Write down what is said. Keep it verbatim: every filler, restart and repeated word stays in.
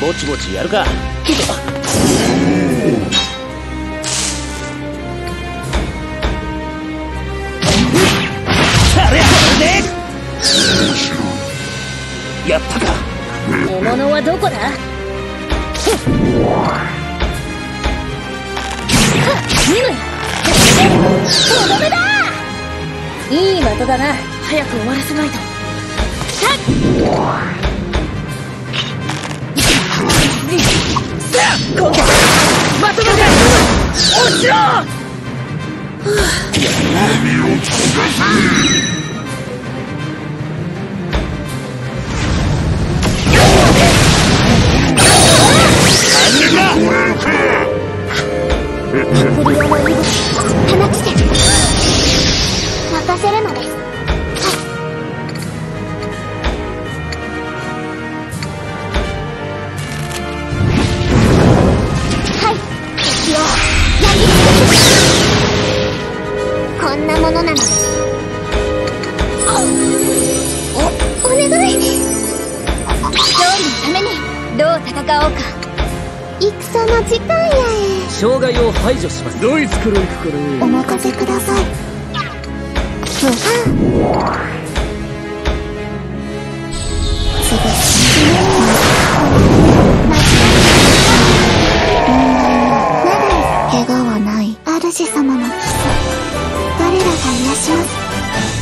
ぼちぼちやるか。やったか。獲物はどこだ？とどめだ。いい的だな。早く終わらせないと。さっまとめて落ちろ。任せるのです。ものなの。お、お願い。勝利のためにどう戦おうか。戦の時間やえ。障害を排除します。ドイツから行くからお任せください。そうか。まだ怪我はない。主様の基礎。我らが癒します。